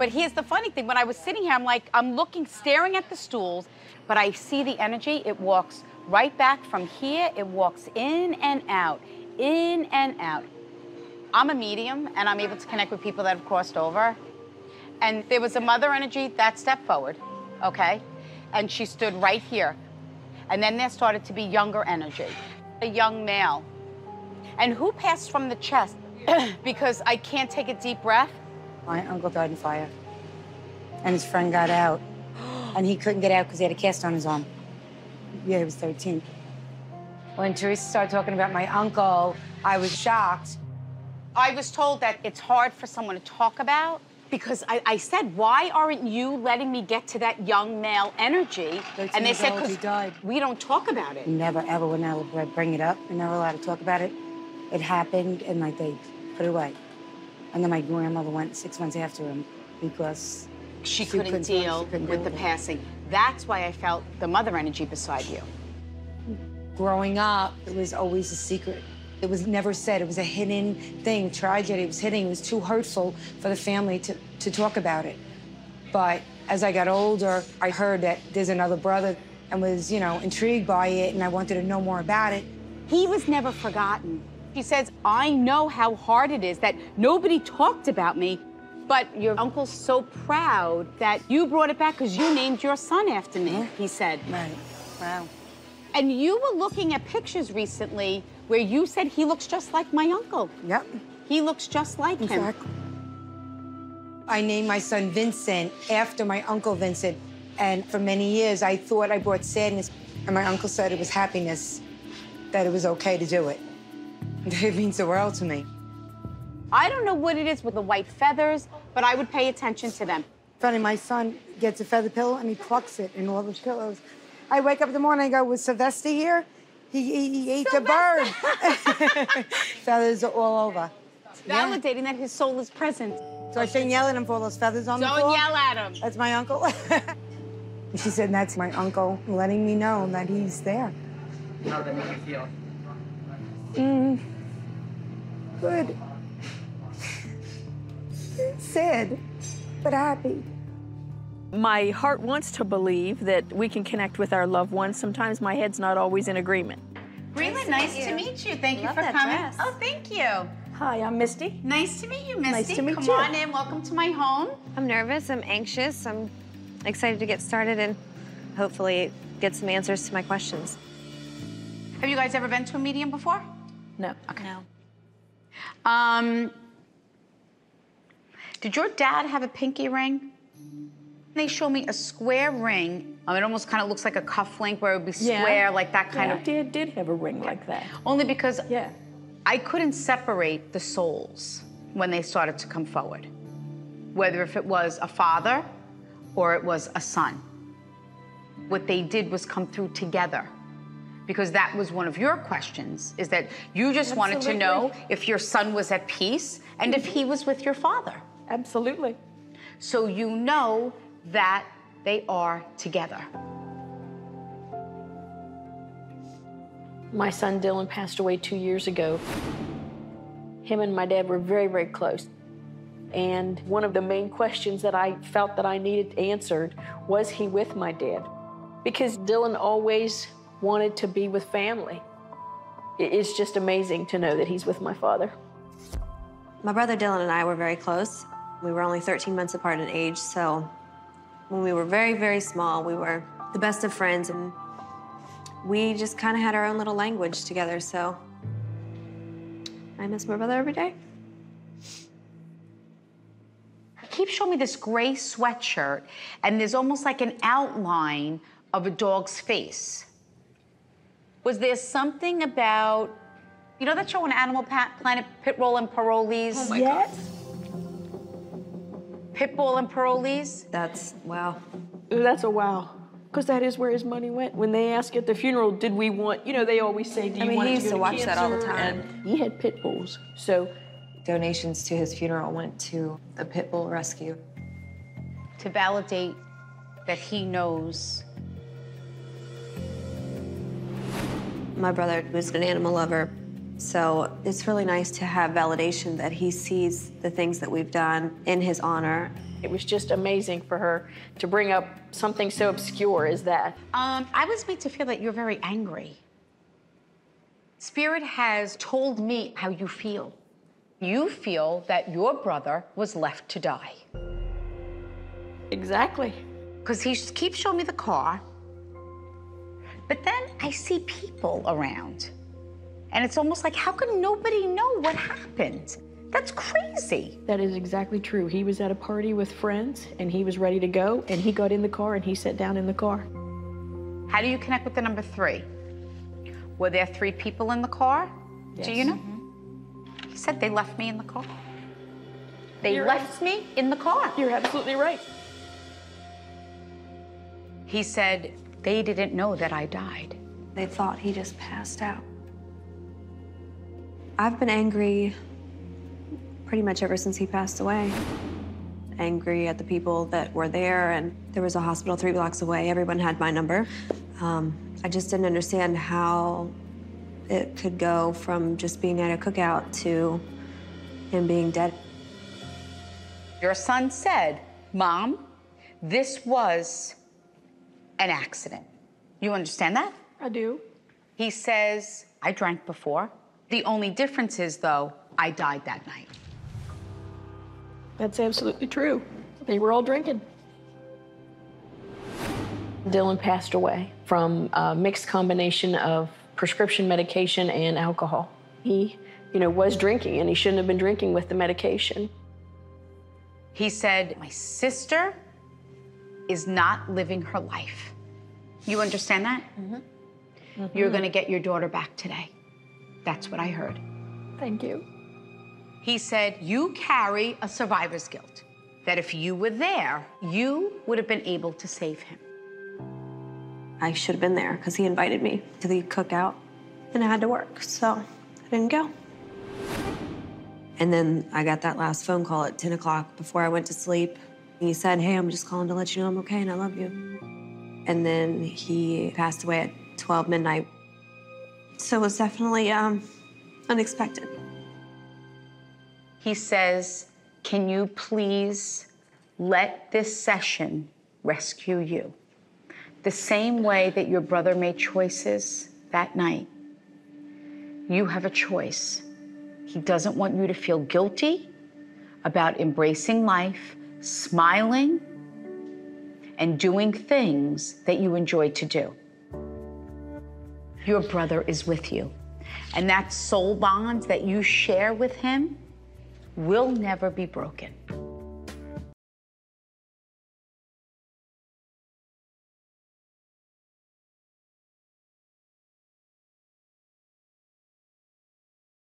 But here's the funny thing. When I was sitting here, I'm like, I'm looking, staring at the stools, but I see the energy. It walks right back from here. It walks in and out, in and out. I'm a medium, and I'm able to connect with people that have crossed over. And there was a mother energy that stepped forward, okay? And she stood right here. And then there started to be younger energy, a young male. And who passed from the chest? Because I can't take a deep breath. My uncle died in fire, and his friend got out. And he couldn't get out because he had a cast on his arm. Yeah, he was 13. When Teresa started talking about my uncle, I was shocked. I was told that it's hard for someone to talk about because I said, why aren't you letting me get to that young male energy? And they said, because we don't talk about it. Never, ever, we're not allowed to bring it up. We're never allowed to talk about it. It happened, and like they put it away. And then my grandmother went 6 months after him because she couldn't deal with the passing. That's why I felt the mother energy beside you. Growing up, it was always a secret. It was never said. It was a hidden thing, tragedy. It was hidden. It was too hurtful for the family to talk about it. But as I got older, I heard that there's another brother and was, you know, intrigued by it, and I wanted to know more about it. He was never forgotten. He says, I know how hard it is that nobody talked about me, but your uncle's so proud that you brought it back because you named your son after me, he said. Right. Wow. And you were looking at pictures recently where you said he looks just like my uncle. Yep. He looks just like him. I named my son Vincent after my uncle Vincent. And for many years, I thought I brought sadness. And my uncle said it was happiness, that it was okay to do it. It means the world to me. I don't know what it is with the white feathers, but I would pay attention to them. Funny, my son gets a feather pillow and he plucks it in all the pillows. I wake up in the morning and I go, was Sylvester here? He ate the bird. Feathers are all over. Validating that his soul is present. So I shouldn't yell at him for all those feathers on the floor? Don't yell at him. That's my uncle. She said, that's my uncle letting me know that he's there. How does that make you feel? Good. Sad, but happy. My heart wants to believe that we can connect with our loved ones. Sometimes my head's not always in agreement. Really nice to meet you. Thank you for coming. Dress. Oh, thank you. Hi, I'm Misty. Nice to meet you, Misty. Nice to meet you. Come on in. Welcome to my home. I'm nervous. I'm anxious. I'm excited to get started and hopefully get some answers to my questions. Have you guys ever been to a medium before? No. Okay. No. Did your dad have a pinky ring? They show me a square ring. It almost kind of looks like a cufflink where it would be square, like that kind of. Yeah, did have a ring like that. Only because I couldn't separate the souls when they started to come forward, whether if it was a father or it was a son. What they did was come through together. Because that was one of your questions, is that you just wanted to know if your son was at peace and if he was with your father. Absolutely. So you know that they are together. My son Dylan passed away 2 years ago. Him and my dad were very, very close. And one of the main questions that I felt that I needed answered was he with my dad? Because Dylan always wanted to be with family. It's just amazing to know that he's with my father. My brother Dylan and I were very close. We were only 13 months apart in age, so when we were very, very small, we were the best of friends, and we just kind of had our own little language together, so I miss my brother every day. Keep showing me this gray sweatshirt, and there's almost like an outline of a dog's face. Was there something about, you know that show on Animal Planet, Pit Bull and Parolees? Oh my God. Pit Bull and Parolees? That's, wow. That's a wow. Because that is where his money went. When they ask at the funeral, did we want, you know, they always say, do you want to go to cancer? He used to watch that all the time. And he had pit bulls, so. Donations to his funeral went to a pit bull rescue. To validate that he knows. My brother was an animal lover, so it's really nice to have validation that he sees the things that we've done in his honor. It was just amazing for her to bring up something so obscure as that. I was made to feel that you're very angry. Spirit has told me how you feel. You feel that your brother was left to die. Exactly. Because he keeps showing me the car, but then I see people around. And it's almost like, how can nobody know what happened? That's crazy. That is exactly true. He was at a party with friends, and he was ready to go, and he got in the car, and he sat down in the car. How do you connect with the number 3? Were there 3 people in the car? Yes. Do you know? Mm-hmm. He said they left me in the car. They left me in the car. You're absolutely right. He said they didn't know that I died. They thought he just passed out. I've been angry pretty much ever since he passed away. Angry at the people that were there, and there was a hospital 3 blocks away. Everyone had my number. I just didn't understand how it could go from just being at a cookout to him being dead. Your son said, Mom, this was an accident. You understand that? I do. He says, I drank before. The only difference is, though, I died that night. That's absolutely true. They were all drinking. Dylan passed away from a mixed combination of prescription medication and alcohol. He, was drinking, and he shouldn't have been drinking with the medication. He said, my sister is not living her life. You understand that? Mm-hmm. Mm-hmm. You're gonna get your daughter back today. That's what I heard. Thank you. He said, you carry a survivor's guilt, that if you were there, you would have been able to save him. I should have been there because he invited me to the cookout and I had to work, so I didn't go. And then I got that last phone call at 10 o'clock before I went to sleep. He said, hey, I'm just calling to let you know I'm okay and I love you. And then he passed away at 12 midnight. So it was definitely unexpected. He says, can you please let this session rescue you? The same way that your brother made choices that night, you have a choice. He doesn't want you to feel guilty about embracing life, smiling, and doing things that you enjoy to do. Your brother is with you. And that soul bond that you share with him will never be broken.